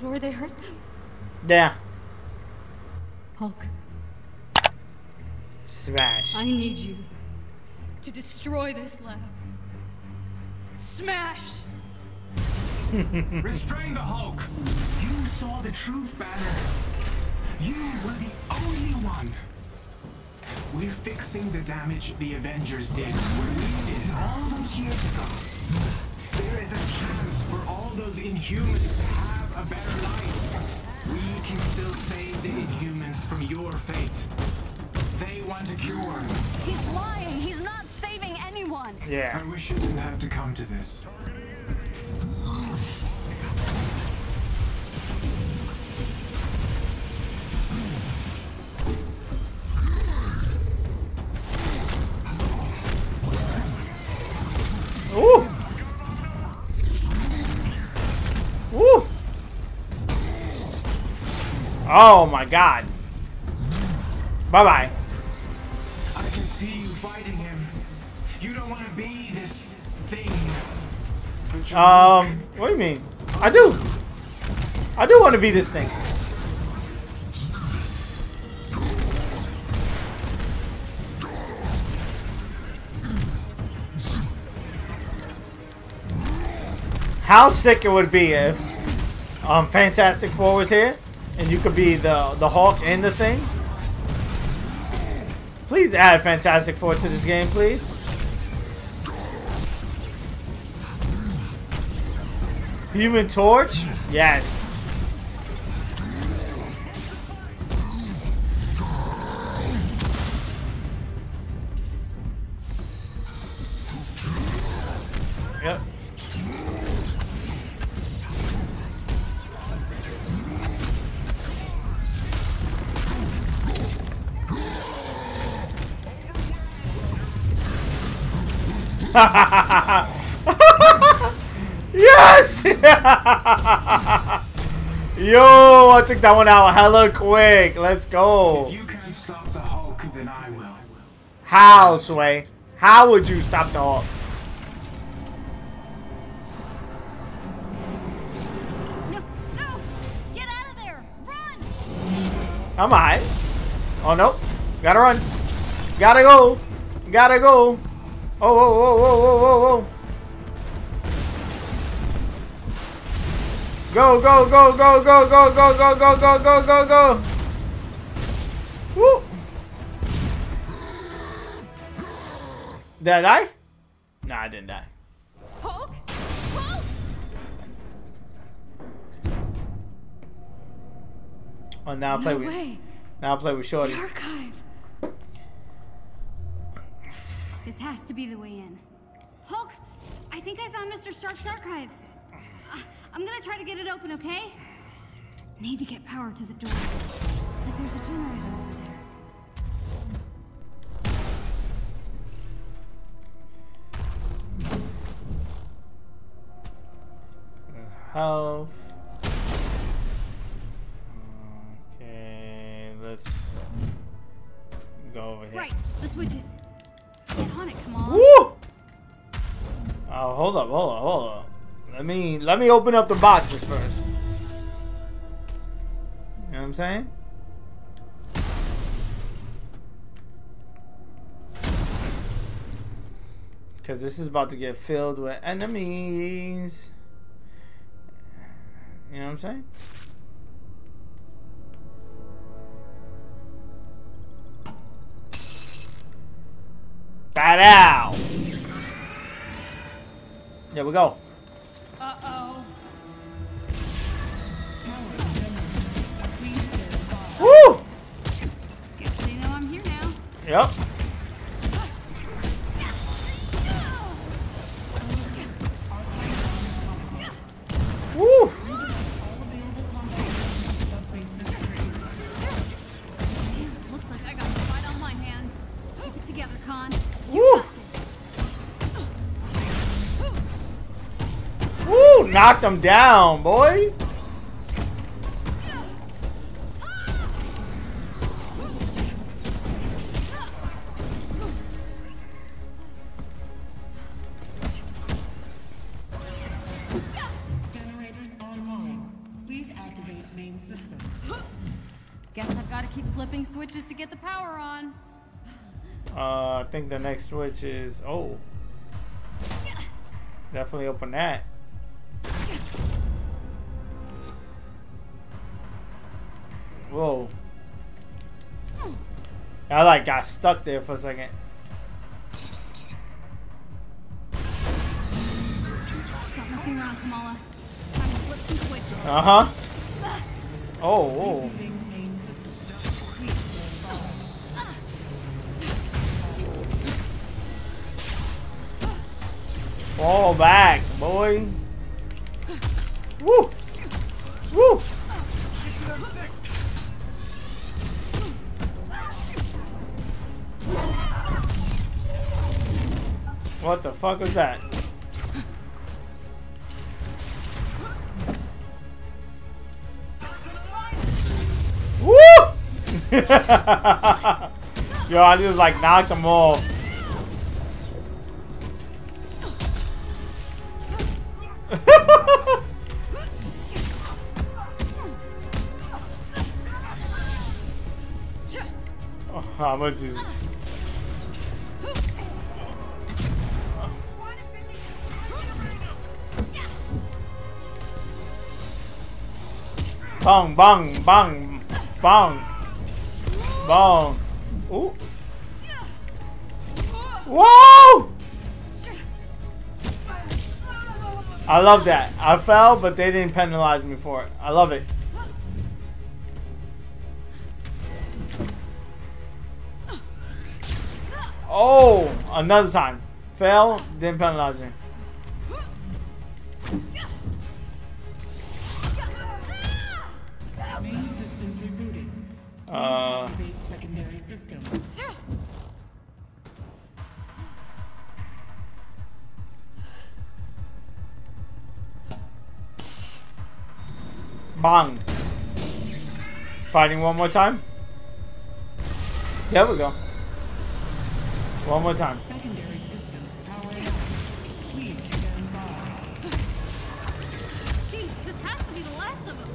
places where they hurt them? Yeah. Hulk. Smash. I need you to destroy this lab. Smash! Restrain the Hulk! You saw the truth, Banner. You were the only one. We're fixing the damage the Avengers did, where we did all those years ago. There is a chance for all those Inhumans to have a better life. We can still save the Inhumans from your fate. They want a cure. He's lying. He's not saving anyone. Yeah. I wish it didn't have to come to this. Oh my God. Bye-bye. I can see you fighting him. You don't want to be this thing. What do you mean? I do. I do want to be this thing. How sick it would be if Fantastic Four was here? And you could be the Hulk and the Thing. Please add Fantastic Four to this game, please. Human Torch? Yes. Yep. Yes! Yo, I took that one out hella quick. Let's go. If you can't stop the Hulk, then I will. How, Sway? How would you stop the Hulk? No, no! Get out of there! Run! I'm alright. Oh no! Gotta run! Gotta go! Gotta go! Oh, whoa, whoa, whoa, whoa, whoa, whoa. Go, go, go, go, go, go, go, go, go, go, go, go, go. Woo. Did I die? Nah, I didn't die. Hulk? Hulk? Oh, now I play with... Now I play with Shorty. Archive. This has to be the way in. Hulk, I think I found Mr. Stark's archive. I'm gonna try to get it open, okay? Need to get power to the door. Looks like there's a generator over there. Health. Okay, let's go over here. Right, the switches. Get on it, Kamala. Woo! Oh, hold up, hold up, hold up. Let me open up the boxes first. You know what I'm saying? Because this is about to get filled with enemies. You know what I'm saying? Ow. There we go. Uh-oh. Woo! Guess they know I'm here now. Yep. Woo! Looks like I got the fight on my hands. Keep it together, Khan. Woo! Woo! Knocked him down, boy! Generators online. Please activate. main system. Guess I've got to keep flipping switches to get the power on. I think the next switch is... Oh. Definitely open that. Whoa. I like got stuck there for a second. Stop messing around, Kamala. Time to flip some switches. Uh-huh. Oh, whoa. Fall back, boy. Woo! Woo! What the fuck was that? Woo! Yo, I just like knocked him off. Oh, how much is... Bong, bong, bong, bong, bong. Ooh. Whoa! I love that. I fell, but they didn't penalize me for it. I love it. Oh, another time. Fell, didn't penalize me. Secondary system. Bang. Fighting one more time. There we go. One more time. Secondary system power. Please stand by. Jeez, this has to be the last of them.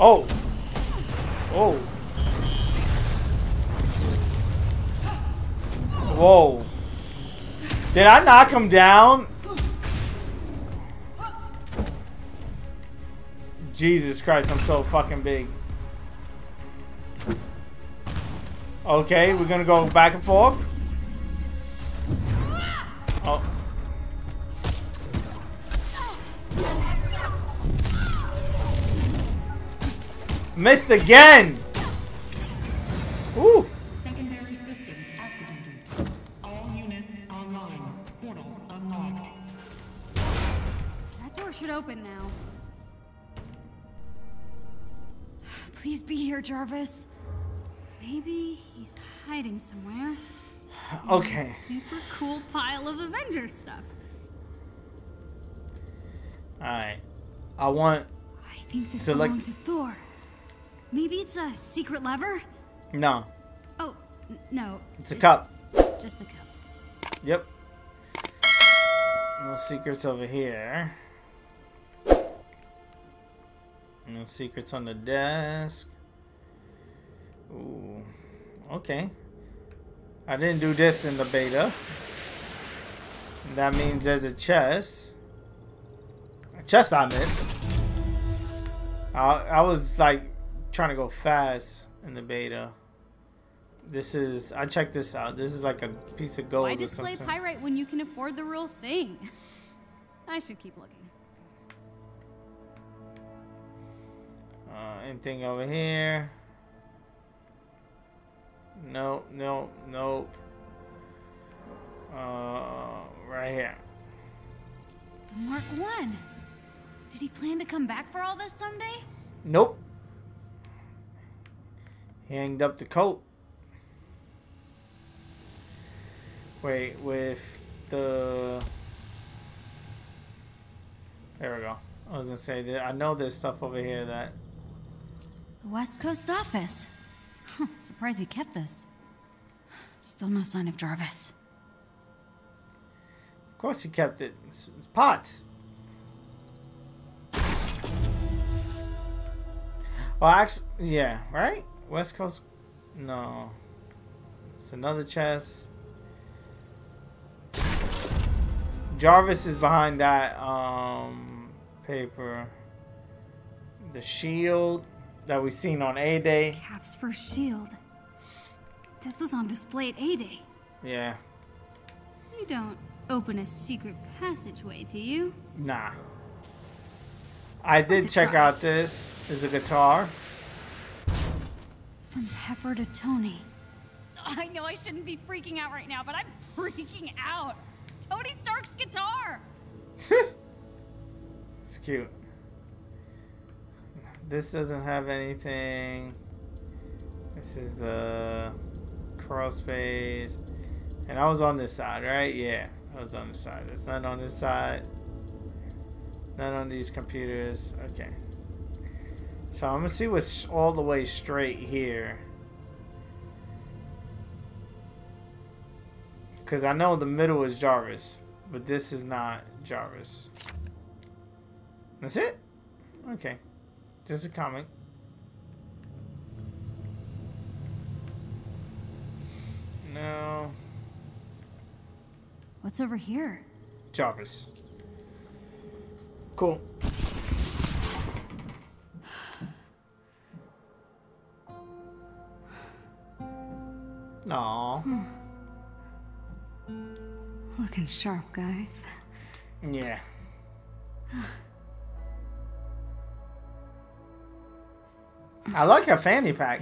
Oh! Oh! Whoa! Did I knock him down? Jesus Christ, I'm so fucking big. Okay, we're gonna go back and forth. Oh. Missed again. Ooh. Secondary system activated. All units online. Portals unlocked. That door should open now. Please be here, Jarvis. Maybe he's hiding somewhere. Okay. Super cool pile of Avengers stuff. All right. I want. I think this belonged to Thor. Maybe it's a secret lever? No. Oh, no. It's a cup. Just a cup. Yep. No secrets over here. No secrets on the desk. Ooh. Okay. I didn't do this in the beta. That means there's a chest. A chest I missed. I was like... trying to go fast in the beta. This is, I checked this out. This is like a piece of gold. Why display pyrite when you can afford the real thing? I should keep looking. Anything over here? Nope, nope, nope. Right here. The Mark 1. Did he plan to come back for all this someday? Nope. He hanged up the coat. Wait, with the... There we go. I was gonna say that I know there's stuff over here that... The West Coast office. Surprised he kept this. Still no sign of Jarvis. Of course he kept it. It's pots. Well, actually, yeah, right? West Coast, no. It's another chest. Jarvis is behind that paper. The shield that we seen on A-Day. Cap's first shield. This was on display at A-Day. Yeah. You don't open a secret passageway, do you? Nah. I did check out this. There's a guitar. From Pepper to Tony. I know I shouldn't be freaking out right now, but I'm freaking out. Tony Stark's guitar. It's cute. This doesn't have anything. This is the crawl space. And I was on this side, right? Yeah, I was on this side. It's not on this side. Not on these computers. Okay. So I'm gonna see what's all the way straight here. Because I know the middle is Jarvis, but this is not Jarvis. That's it? Okay. Just a comic. No. What's over here? Jarvis. Cool. Aww. Hmm. Looking sharp, guys. Yeah. I like her fanny pack.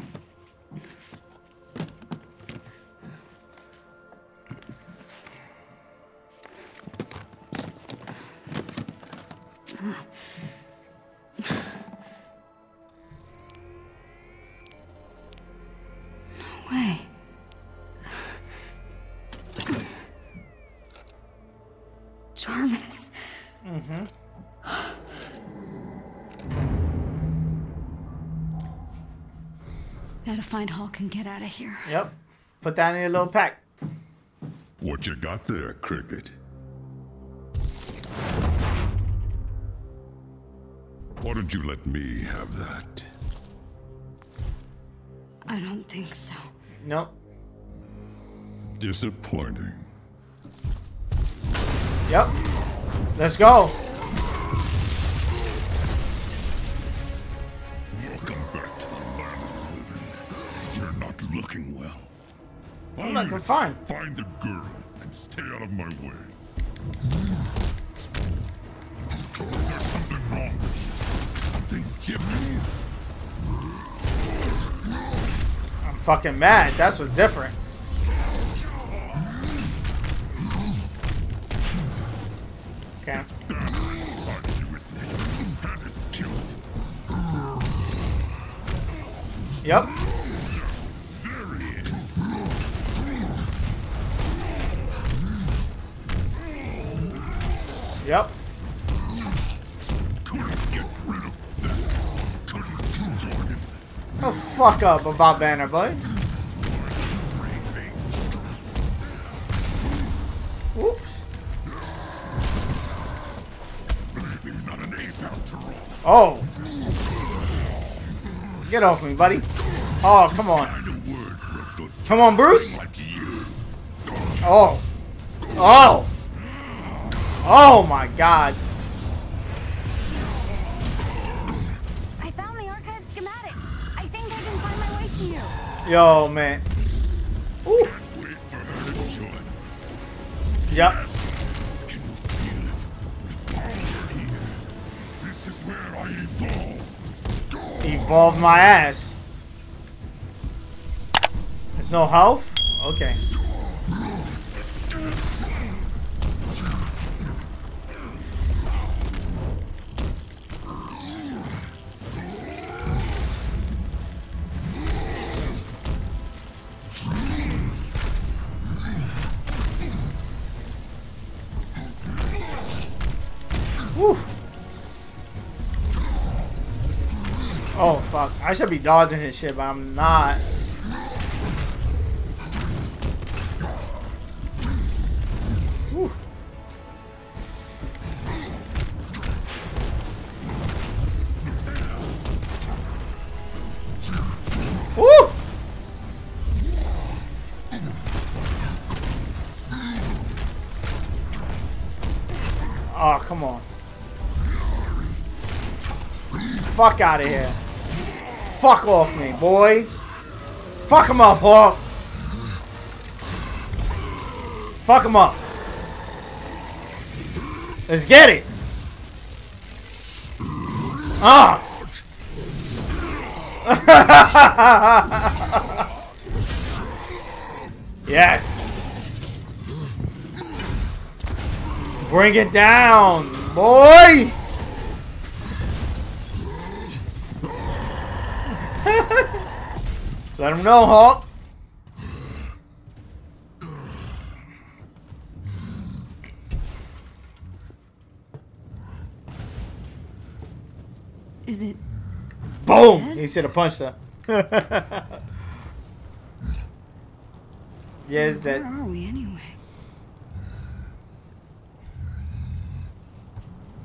Find Hulk and get out of here. Yep. Put that in your little pack. What you got there, Cricket? Why don't you let me have that? I don't think so. Nope. Disappointing. Yep. Let's go. Looking well. I'm not gonna find the girl and stay out of my way. There's something wrong with you. Something different. I'm fucking mad. That's what's different. Okay. It's Banner inside you, isn't it? Banner's killed. Yep. Yep. Couldn't get rid of that. Couldn't join him. Oh, fuck up about Banner, bud. Whoops. Maybe not an ape after all. Oh. Get off me, buddy. Oh, come on. Come on, Bruce. Oh. Oh. Oh my God! I found the archive schematic. I think I can find my way to you. Yo, man. Ooh. Wait for her to join us. Yep. Can you feel it? The power here. This is where I evolved. Evolve my ass. There's no health? Okay. Oh fuck, I should be dodging his shit, but I'm not. Whew. Oh, come on. Fuck out of here. Fuck off me, boy. Fuck him up, Hulk. Fuck him up. Let's get it. Ah. Yes. Bring it down, boy. Let him know, Hulk. Is it? Boom! Dead? He should have punched her. Yes, that. Where are we anyway?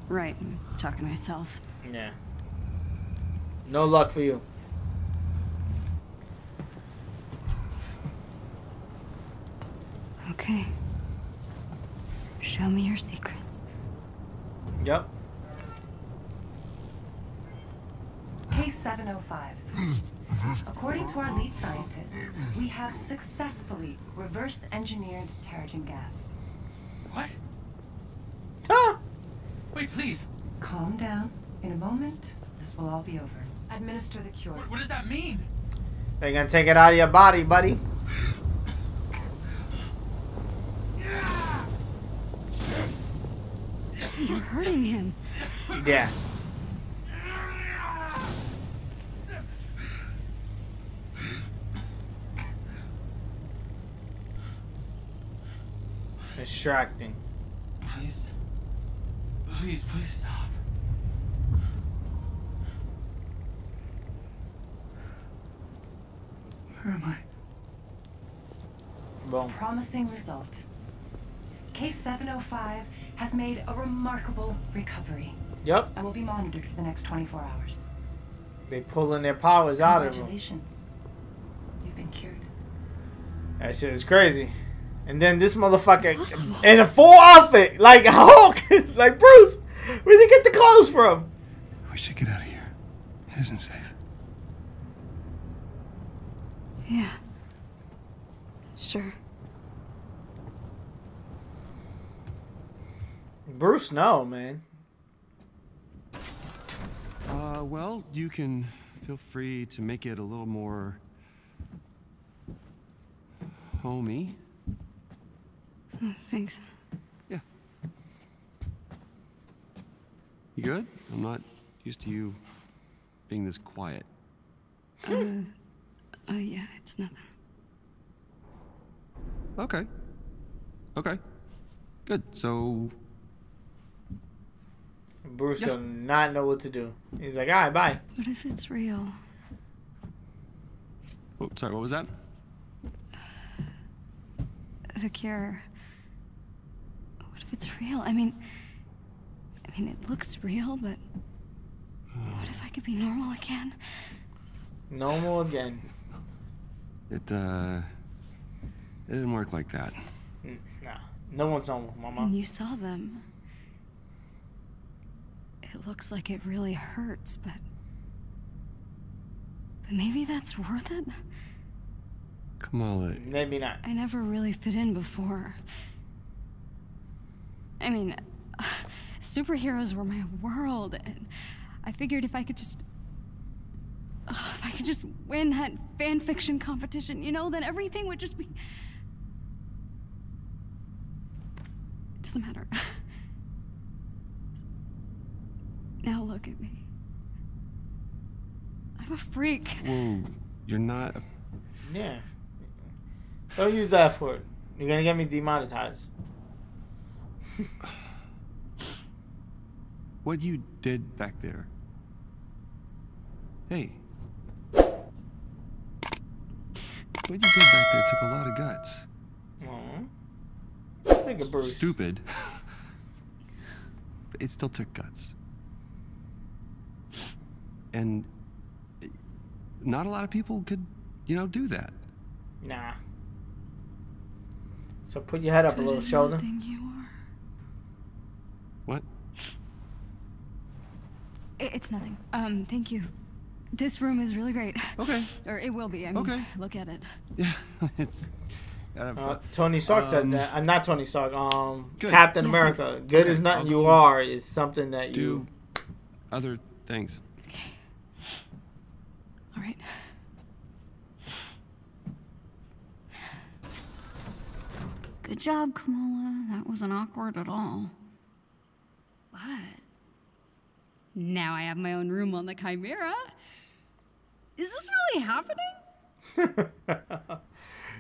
Right, I'm talking to myself. Yeah. No luck for you. Okay. Show me your secrets. Yep. Case 705. According to our lead scientist, we have successfully reverse engineered Terrigen gas. What? Ah! Wait, please. Calm down. In a moment, this will all be over. Administer the cure. What does that mean? They're gonna take it out of your body, buddy. You're hurting him. Yeah. Distracting. Please. Please, please stop. Where am I? Boom. Promising result. Case 705 has made a remarkable recovery. Yep. And will be monitored for the next 24 hours. They're pulling their powers out of them. Congratulations. You've been cured. That shit is crazy. And then this motherfucker in a full outfit, like Hulk, like Bruce. Where'd he get the clothes from? We should get out of here. It isn't safe. Yeah. Sure. Bruce, no, man. Well, you can feel free to make it a little more homey. Oh, thanks. Yeah. You good? I'm not used to you being this quiet. Yeah, it's nothing. Okay. Okay. Good. So. Bruce does not know what to do. He's like, all right, bye. What if it's real? Oh, sorry. What was that? The cure. It's real. I mean, it looks real, but what if I could be normal again? Normal again. It didn't work like that. Nah, no one's normal, Mama. And you saw them. It looks like it really hurts, but maybe that's worth it. Kamala. Maybe not. I never really fit in before. I mean, superheroes were my world, and I figured if I could just, if I could just win that fan fiction competition, you know, then everything would just be. It doesn't matter. Now look at me. I'm a freak. Whoa, you're not. Yeah. Don't use that word. You're gonna get me demonetized. What you did back there. Hey. What you did back there took a lot of guts. Aww. Think of Bruce. Stupid. But it still took guts. And not a lot of people could, you know, do that. Nah. So put your head up a little, shoulder. What? It's nothing. Thank you. This room is really great. Okay. Or it will be. I mean, okay. Look at it. Yeah, it's... Tony Stark said that. Not Tony Stark. Captain America. Yeah, good as nothing you are is something that you... Do other things. Okay. All right. Good job, Kamala. That wasn't awkward at all. What? Now I have my own room on the Chimera. Is this really happening?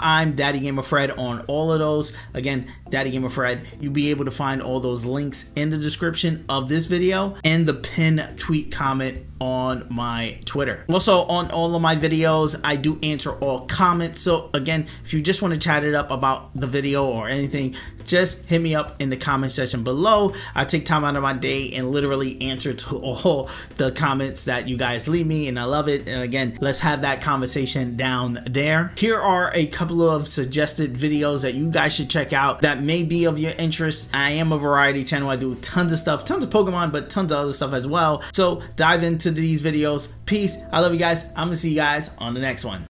I'm Daddy Gamer Fred on all of those. Again, Daddy Gamer Fred. You'll be able to find all those links in the description of this video and the pin tweet comment on my Twitter. Also, on all of my videos, I do answer all comments. So again, if you just want to chat it up about the video or anything, just hit me up in the comment section below. I take time out of my day and literally answer to all the comments that you guys leave me, and I love it. And again, let's have that conversation down there. Here are a couple of suggested videos that you guys should check out that may be of your interest. I am a variety channel. I do tons of stuff, tons of Pokemon, but tons of other stuff as well. So dive into these videos. Peace. I love you guys. I'm gonna see you guys on the next one.